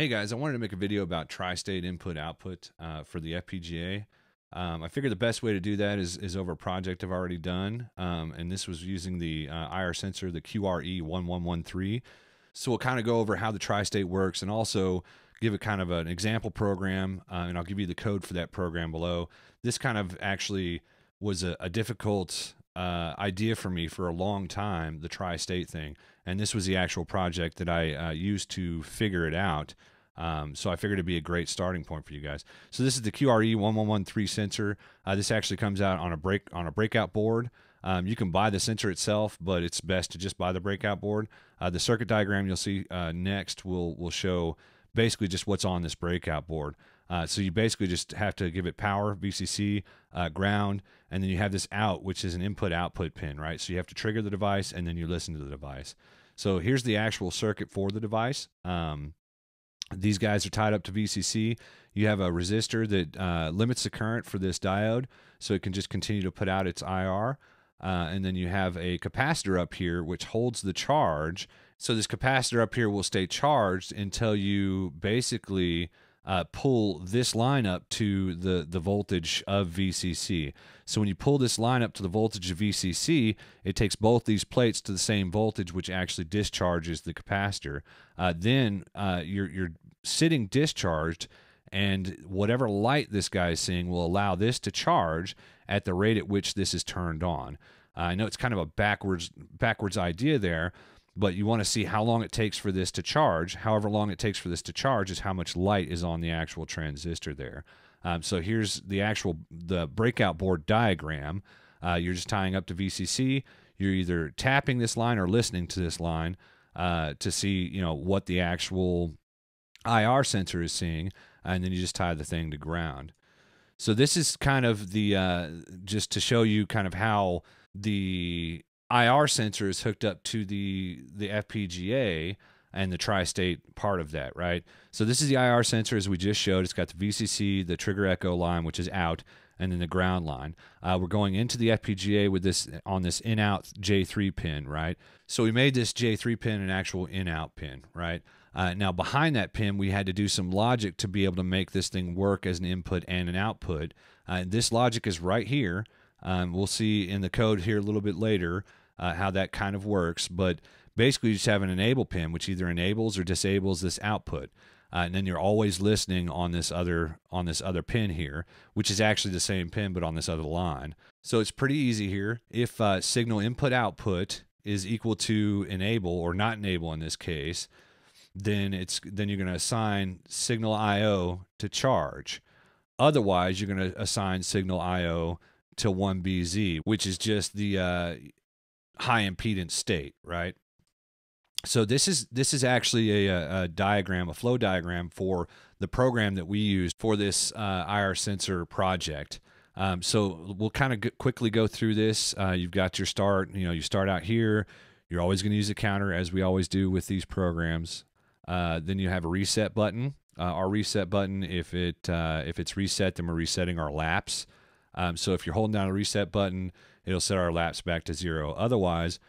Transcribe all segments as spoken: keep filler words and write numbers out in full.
Hey guys, I wanted to make a video about tri-state input output uh, for the F P G A. Um, I figured the best way to do that is, is over a project I've already done. Um, and this was using the uh, I R sensor, the Q R E one one one three. So we'll kind of go over how the tri-state works and also give it kind of an example program. Uh, and I'll give you the code for that program below. This kind of actually was a, a difficult uh, idea for me for a long time, the tri-state thing. And this was the actual project that I uh, used to figure it out. Um, so I figured it'd be a great starting point for you guys. So this is the Q R E one one one three sensor. Uh, this actually comes out on a break on a breakout board. Um, you can buy the sensor itself, but it's best to just buy the breakout board. Uh, the circuit diagram you'll see uh, next will will show basically just what's on this breakout board. Uh, so you basically just have to give it power, V C C, uh, ground, and then you have this out, which is an input-output pin, right? So you have to trigger the device, and then you listen to the device. So here's the actual circuit for the device. Um, These guys are tied up to V C C. You have a resistor that uh, limits the current for this diode, so it can just continue to put out its I R. Uh, and then you have a capacitor up here, which holds the charge. So this capacitor up here will stay charged until you basically uh, pull this line up to the, the voltage of V C C. So when you pull this line up to the voltage of V C C, it takes both these plates to the same voltage, which actually discharges the capacitor. Uh, then uh, you're, you're sitting discharged, and whatever light this guy is seeing will allow this to charge at the rate at which this is turned on. Uh, I know it's kind of a backwards, backwards idea there, but you want to see how long it takes for this to charge. However long it takes for this to charge is how much light is on the actual transistor there. Um, so here's the actual the breakout board diagram. Uh, you're just tying up to V C C. You're either tapping this line or listening to this line uh, to see you know what the actual I R sensor is seeing, and then you just tie the thing to ground. So this is kind of the uh, just to show you kind of how the I R sensor is hooked up to the the F P G A and the tri-state part of that, right? So this is the I R sensor as we just showed. It's got the V C C, the trigger echo line, which is out, and then the ground line. Uh, we're going into the F P G A with this on this in-out J three pin, right? So we made this J three pin an actual in-out pin, right? Uh, now behind that pin, we had to do some logic to be able to make this thing work as an input and an output. Uh, and this logic is right here. Um, we'll see in the code here a little bit later Uh, how that kind of works, but basically you just have an enable pin which either enables or disables this output, uh, and then you're always listening on this other on this other pin here, which is actually the same pin but on this other line. So it's pretty easy here. If uh, signal input output is equal to enable or not enable in this case, then it's then you're going to assign signal I O to charge. Otherwise, you're going to assign signal I O to one B Z, which is just the uh, high impedance state, right? So this is this is actually a, a diagram, a flow diagram for the program that we used for this uh, I R sensor project. Um, so we'll kind of quickly go through this. Uh, you've got your start. You know, you start out here. You're always going to use a counter, as we always do with these programs. Uh, then you have a reset button. Uh, our reset button, if it uh, if it's reset, then we're resetting our laps. Um, so if you're holding down a reset button, it'll set our laps back to zero. Otherwise,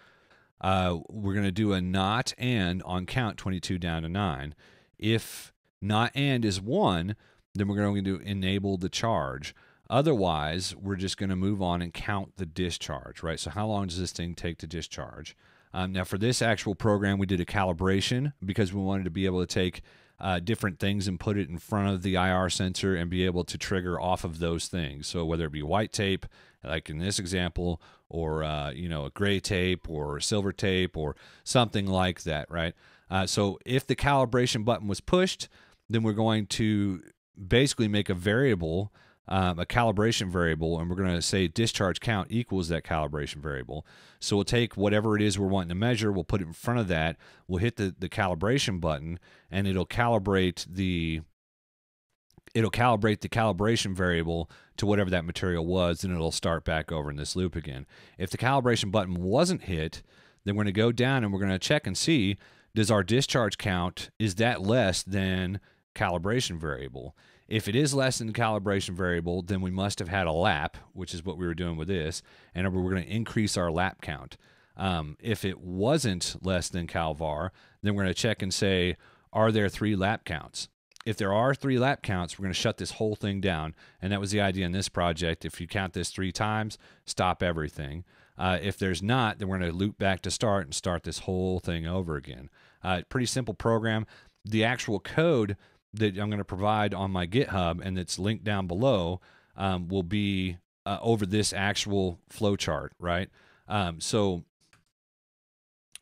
uh, we're going to do a not and on count twenty-two down to nine. If not and is one, then we're going to enable the charge. Otherwise, we're just going to move on and count the discharge, right? So how long does this thing take to discharge? Um, now, for this actual program, we did a calibration because we wanted to be able to take Uh, different things and put it in front of the I R sensor and be able to trigger off of those things. So whether it be white tape, like in this example, or uh, you know, a gray tape or silver tape or something like that, right? Uh, so if the calibration button was pushed, then we're going to basically make a variable, um, a calibration variable, and we're going to say discharge count equals that calibration variable. So we'll take whatever it is we're wanting to measure, we'll put it in front of that, we'll hit the, the calibration button, and it'll calibrate the it'll calibrate the calibration variable to whatever that material was, and it'll start back over in this loop again. If the calibration button wasn't hit, then we're going to go down and we're going to check and see, does our discharge count, is that less than calibration variable? If it is less than the calibration variable, then we must have had a lap, which is what we were doing with this, and we're going to increase our lap count. Um, if it wasn't less than CalVar, then we're going to check and say, are there three lap counts? If there are three lap counts, we're going to shut this whole thing down. And that was the idea in this project. If you count this three times, stop everything. Uh, if there's not, then we're going to loop back to start and start this whole thing over again. Uh, pretty simple program. The actual code that I'm going to provide on my GitHub, and that's linked down below, um, will be uh, over this actual flowchart, right? Um, so,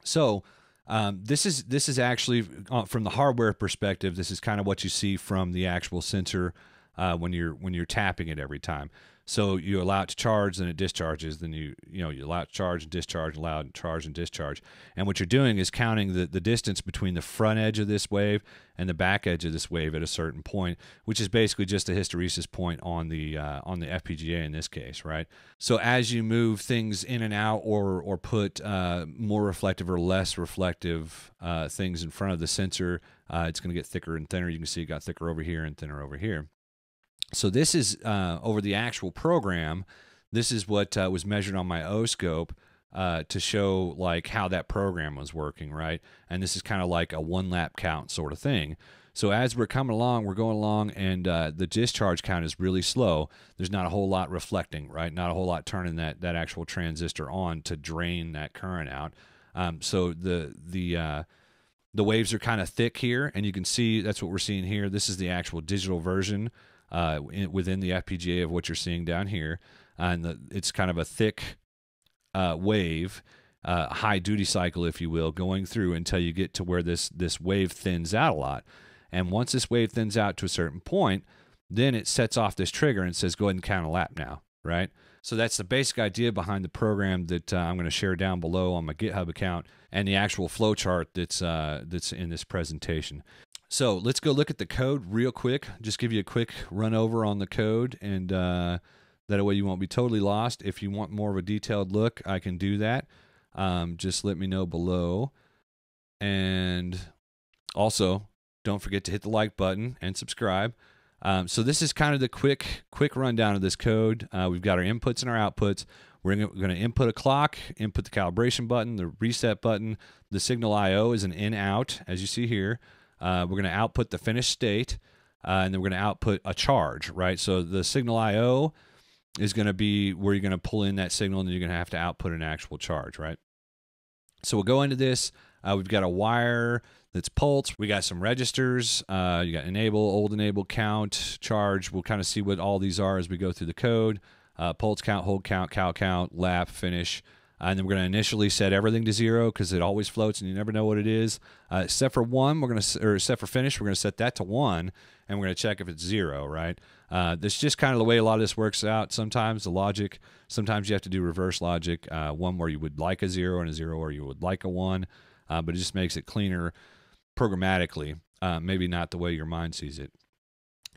so um, this is this is actually uh, from the hardware perspective. This is kind of what you see from the actual sensor uh, when you're when you're tapping it every time. So you allow it to charge, then it discharges. Then you you know you allow it to charge and discharge, allow it to charge and discharge. And what you're doing is counting the the distance between the front edge of this wave and the back edge of this wave at a certain point, which is basically just a hysteresis point on the uh, on the F P G A in this case, right? So as you move things in and out, or or put uh, more reflective or less reflective uh, things in front of the sensor, uh, it's going to get thicker and thinner. You can see it got thicker over here and thinner over here. So this is, uh, over the actual program, this is what uh, was measured on my O-scope uh, to show like how that program was working, right? And this is kind of like a one lap count sort of thing. So as we're coming along, we're going along, and uh, the discharge count is really slow. There's not a whole lot reflecting, right? Not a whole lot turning that, that actual transistor on to drain that current out. Um, so the, the, uh, the waves are kind of thick here, and you can see that's what we're seeing here. This is the actual digital version Uh, in, within the F P G A of what you're seeing down here, uh, and the, it's kind of a thick uh, wave, uh, high duty cycle, if you will, going through until you get to where this this wave thins out a lot. And once this wave thins out to a certain point, then it sets off this trigger and says, "Go ahead and count a lap now." Right. So that's the basic idea behind the program that uh, I'm going to share down below on my GitHub account, and the actual flowchart that's uh, that's in this presentation. So let's go look at the code real quick. Just give you a quick run over on the code, and uh, that way you won't be totally lost. If you want more of a detailed look, I can do that. Um, just let me know below. And also, don't forget to hit the like button and subscribe. Um, so this is kind of the quick quick rundown of this code. Uh, we've got our inputs and our outputs. We're going to input a clock, input the calibration button, the reset button. The signal I O is an in-out, as you see here. Uh, we're going to output the finished state, uh, and then we're going to output a charge, right? So the signal I O is going to be where you're going to pull in that signal, and then you're going to have to output an actual charge, right? So we'll go into this. Uh, we've got a wire that's pulse. We got some registers. Uh, you got enable, old enable, count, charge. We'll kind of see what all these are as we go through the code. Uh, pulse count, hold count, cow count, lap, finish. And then we're going to initially set everything to zero because it always floats and you never know what it is. Uh, except for one, we're going to, or except for finish, we're going to set that to one, and we're going to check if it's zero, right? Uh, that's just kind of the way a lot of this works out. Sometimes the logic, sometimes you have to do reverse logic, uh, one where you would like a zero and a zero where you would like a one, uh, but it just makes it cleaner programmatically, uh, maybe not the way your mind sees it.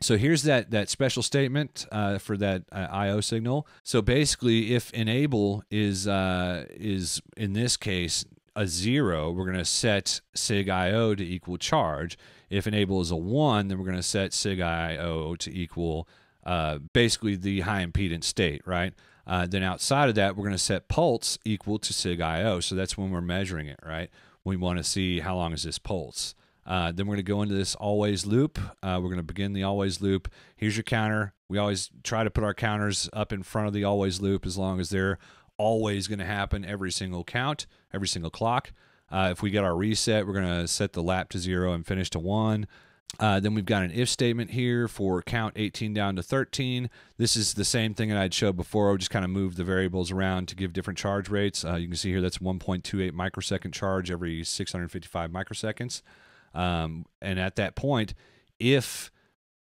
So here's that, that special statement uh, for that uh, I O signal. So basically, if enable is, uh, is in this case, a zero, we're going to set sig I O to equal charge. If enable is a one, then we're going to set sig I O to equal uh, basically the high impedance state, right? Uh, then outside of that, we're going to set pulse equal to sig I O. So that's when we're measuring it, right? We want to see how long is this pulse. Uh, then we're going to go into this always loop. Uh, we're going to begin the always loop. Here's your counter. We always try to put our counters up in front of the always loop as long as they're always going to happen every single count, every single clock. Uh, if we get our reset, we're going to set the lap to zero and finish to one. Uh, then we've got an if statement here for count eighteen down to thirteen. This is the same thing that I'd showed before. We just kind of moved the variables around to give different charge rates. Uh, you can see here that's one point two eight microsecond charge every six hundred fifty-five microseconds. Um, and at that point, if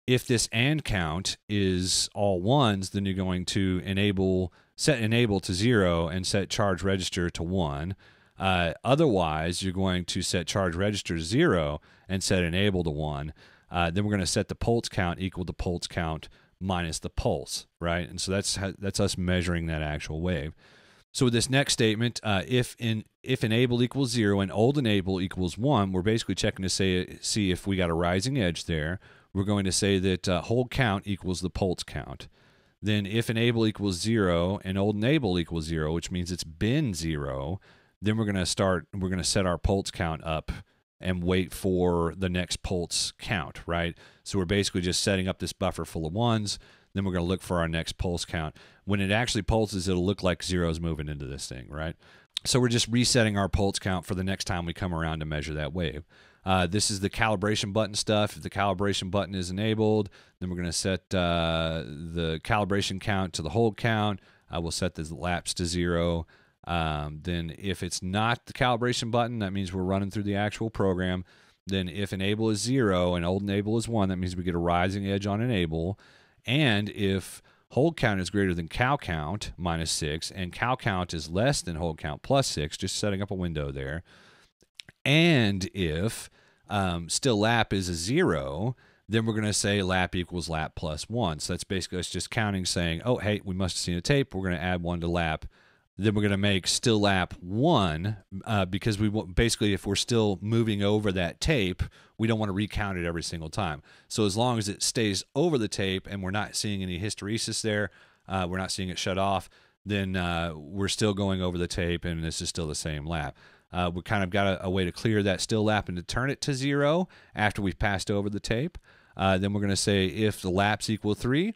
if this and count is all ones, then you're going to enable set enable to zero and set charge register to one. Uh, otherwise, you're going to set charge register to zero and set enable to one. Uh, then we're going to set the pulse count equal to pulse count minus the pulse, right? And so that's how, that's us measuring that actual wave. So with this next statement, uh, if in if enable equals zero and old enable equals one, we're basically checking to say see if we got a rising edge there. We're going to say that uh, hold count equals the pulse count. Then if enable equals zero and old enable equals zero, which means it's been zero, then we're going to start. We're going to set our pulse count up and wait for the next pulse count, right? So we're basically just setting up this buffer full of ones, then we're going to look for our next pulse count. When it actually pulses, it'll look like zeros moving into this thing, right? So we're just resetting our pulse count for the next time we come around to measure that wave. Uh, this is the calibration button stuff. If the calibration button is enabled, then we're going to set uh, the calibration count to the hold count. I will set the lapse to zero. Um, then if it's not the calibration button, that means we're running through the actual program. Then if enable is zero and old enable is one, that means we get a rising edge on enable. And if hold count is greater than cal count minus six and cal count is less than hold count plus six, just setting up a window there. And if um, still lap is a zero, then we're going to say lap equals lap plus one. So that's basically it's just counting, saying, oh, hey, we must have seen a tape. We're going to add one to lap. Then we're going to make still lap one uh, because we want, basically if we're still moving over that tape, we don't want to recount it every single time. So as long as it stays over the tape and we're not seeing any hysteresis there, uh, we're not seeing it shut off, then uh, we're still going over the tape and this is still the same lap. Uh, we kind of got a, a way to clear that still lap and to turn it to zero after we've passed over the tape. Uh, then we're going to say if the laps equal three,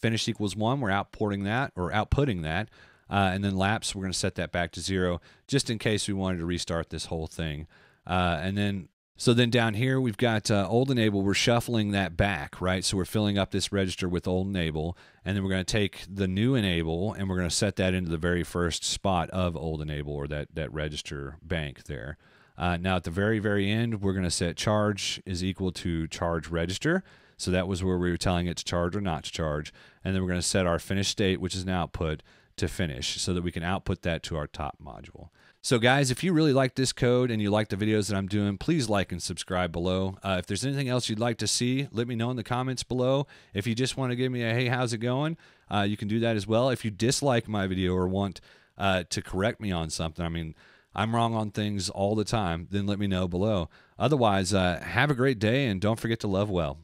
finish equals one, we're outporting that or outputting that. Uh, and then laps, we're going to set that back to zero just in case we wanted to restart this whole thing. Uh, and then, so then down here, we've got uh, old enable. We're shuffling that back, right? So we're filling up this register with old enable. And then we're going to take the new enable and we're going to set that into the very first spot of old enable, or that, that register bank there. Uh, now at the very, very end, we're going to set charge is equal to charge register. So that was where we were telling it to charge or not to charge. And then we're going to set our finish state, which is an output, to finish so that we can output that to our top module. So guys, if you really like this code and you like the videos that I'm doing, please like and subscribe below. Uh, if there's anything else you'd like to see, let me know in the comments below. If you just want to give me a, hey, how's it going? Uh, you can do that as well. If you dislike my video or want uh, to correct me on something, I mean, I'm wrong on things all the time, then let me know below. Otherwise, uh, have a great day and don't forget to love well.